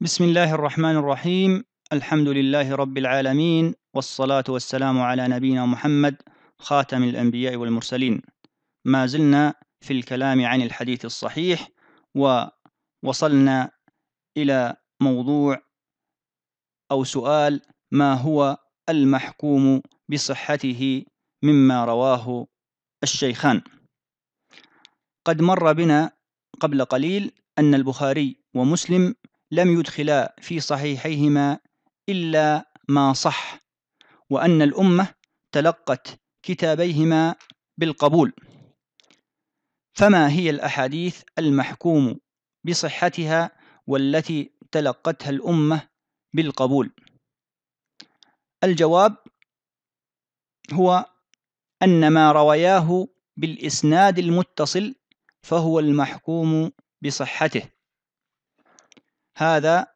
بسم الله الرحمن الرحيم. الحمد لله رب العالمين، والصلاة والسلام على نبينا محمد خاتم الأنبياء والمرسلين. ما زلنا في الكلام عن الحديث الصحيح، ووصلنا إلى موضوع أو سؤال: ما هو المحكوم بصحته مما رواه الشيخان؟ قد مر بنا قبل قليل أن البخاري ومسلم لم يدخلا في صحيحيهما إلا ما صح، وأن الأمة تلقت كتابيهما بالقبول. فما هي الأحاديث المحكوم بصحتها والتي تلقتها الأمة بالقبول؟ الجواب هو أن ما روياه بالإسناد المتصل فهو المحكوم بصحته. هذا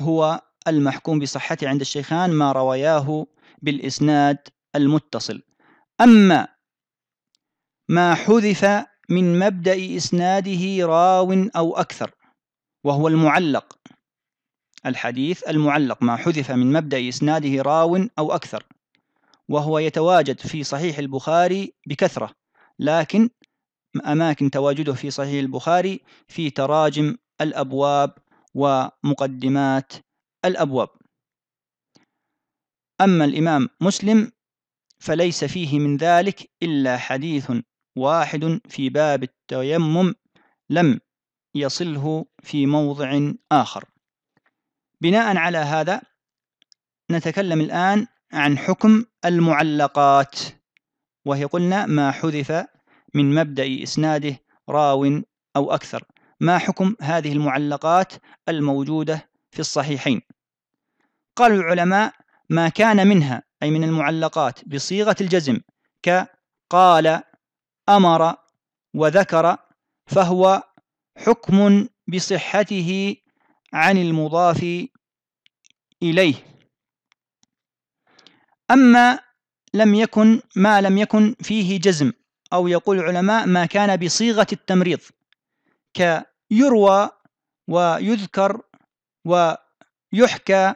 هو المحكوم بصحته عند الشيخان، ما روياه بالإسناد المتصل. أما ما حذف من مبدأ إسناده راو أو أكثر وهو المعلق، الحديث المعلق، ما حذف من مبدأ إسناده راو أو أكثر، وهو يتواجد في صحيح البخاري بكثرة، لكن أماكن تواجده في صحيح البخاري في تراجم الأبواب ومقدمات الأبواب. أما الإمام مسلم فليس فيه من ذلك إلا حديث واحد في باب التيمم لم يصله في موضع آخر. بناء على هذا نتكلم الآن عن حكم المعلقات، وهي قلنا ما حذف من مبدأ إسناده راو أو أكثر. ما حكم هذه المعلقات الموجودة في الصحيحين؟ قال العلماء: ما كان منها، أي من المعلقات، بصيغة الجزم كقال، أمر، وذكر، فهو حكم بصحته عن المضاف إليه. أما ما لم يكن فيه جزم، أو يقول العلماء ما كان بصيغة التمريض كيروى ويذكر ويحكى،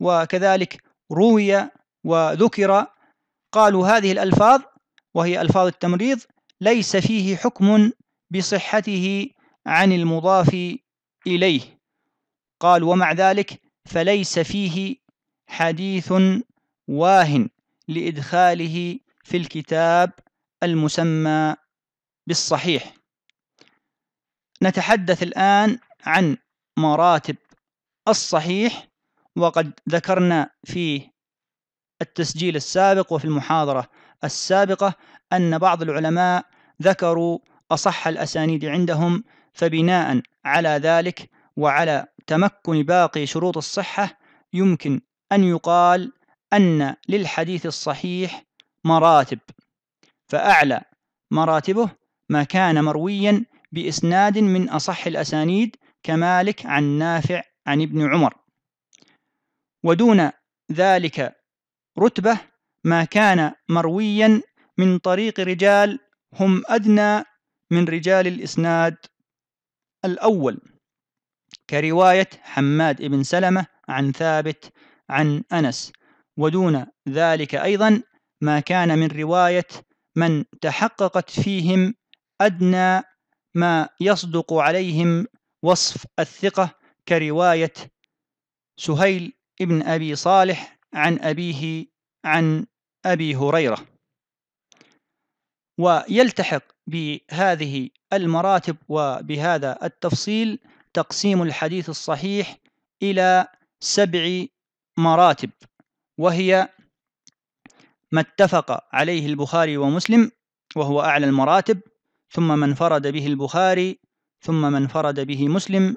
وكذلك روي وذكر، قالوا هذه الألفاظ وهي ألفاظ التمريض ليس فيه حكم بصحته عن المضاف إليه. قال: ومع ذلك فليس فيه حديث واهن لإدخاله في الكتاب المسمى بالصحيح. نتحدث الآن عن مراتب الصحيح، وقد ذكرنا في التسجيل السابق وفي المحاضرة السابقة أن بعض العلماء ذكروا أصح الأسانيد عندهم، فبناء على ذلك وعلى تمكن باقي شروط الصحة يمكن أن يقال أن للحديث الصحيح مراتب، فأعلى مراتبه ما كان مرويا بإسناد من أصح الأسانيد كمالك عن نافع عن ابن عمر، ودون ذلك رتبة ما كان مرويا من طريق رجال هم أدنى من رجال الإسناد الأول، كرواية حماد بن سلمة عن ثابت عن أنس، ودون ذلك أيضا ما كان من رواية من تحققت فيهم أدنى ما يصدق عليهم وصف الثقة، كرواية سهيل بن أبي صالح عن أبيه عن أبي هريرة. ويلتحق بهذه المراتب وبهذا التفصيل تقسيم الحديث الصحيح إلى 7 مراتب، وهي ما اتفق عليه البخاري ومسلم وهو أعلى المراتب، ثم من فرد به البخاري، ثم من فرد به مسلم،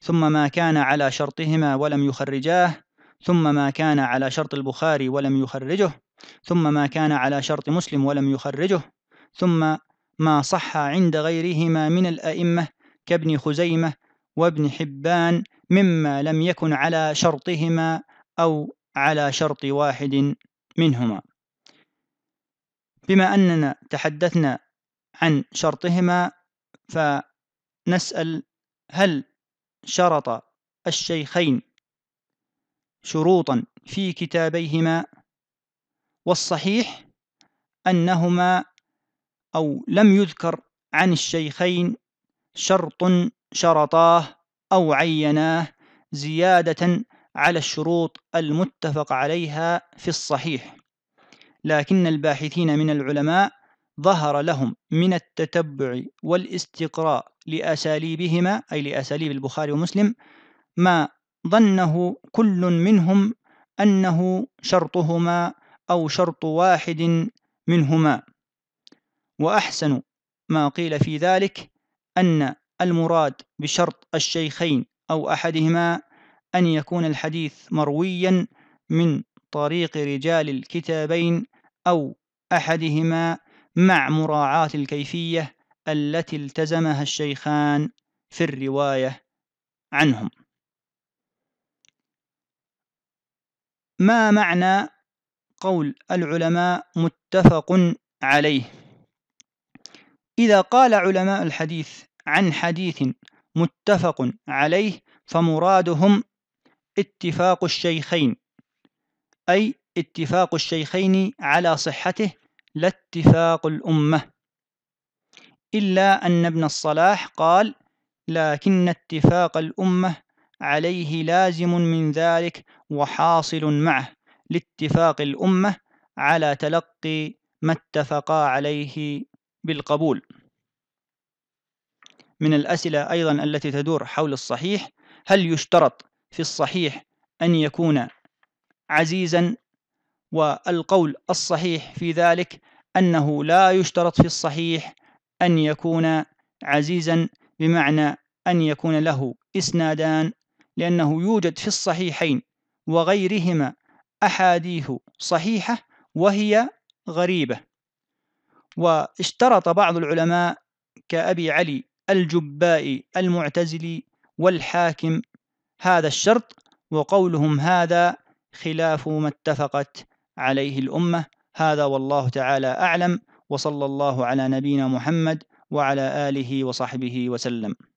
ثم ما كان على شرطهما ولم يخرجاه، ثم ما كان على شرط البخاري ولم يخرجه، ثم ما كان على شرط مسلم ولم يخرجه، ثم ما صح عند غيرهما من الأئمة كابن خزيمة وابن حبان مما لم يكن على شرطهما أو على شرط واحد منهما. بما أننا تحدثنا عن شرطهما، فنسأل: هل شرط الشيخين شروطا في كتابيهما، والصحيح أنهما أو لم يذكر عن الشيخين شرط شرطاه أو عيناه زيادة على الشروط المتفق عليها في الصحيح، لكن الباحثين من العلماء ظهر لهم من التتبع والاستقراء لأساليبهما، أي لأساليب البخاري ومسلم، ما ظنه كل منهم أنه شرطهما أو شرط واحد منهما. وأحسن ما قيل في ذلك أن المراد بشرط الشيخين أو أحدهما أن يكون الحديث مرويا من طريق رجال الكتابين أو أحدهما مع مراعاة الكيفية التي التزمها الشيخان في الرواية عنهم. ما معنى قول العلماء متفق عليه؟ إذا قال علماء الحديث عن حديث متفق عليه فمرادهم اتفاق الشيخين، أي اتفاق الشيخين على صحته لا اتفاق الأمة، إلا أن ابن الصلاح قال لكن اتفاق الأمة عليه لازم من ذلك وحاصل معه لاتفاق الأمة على تلقي ما اتفقا عليه بالقبول. من الأسئلة أيضا التي تدور حول الصحيح: هل يشترط في الصحيح أن يكون عزيزا؟ والقول الصحيح في ذلك أنه لا يشترط في الصحيح أن يكون عزيزا بمعنى أن يكون له إسنادان، لأنه يوجد في الصحيحين وغيرهما أحاديث صحيحة وهي غريبة. واشترط بعض العلماء كأبي علي الجبائي المعتزلي والحاكم هذا الشرط، وقولهم هذا خلاف ما اتفقت عليه الأمة. هذا والله تعالى أعلم، وصلى الله على نبينا محمد وعلى آله وصحبه وسلم.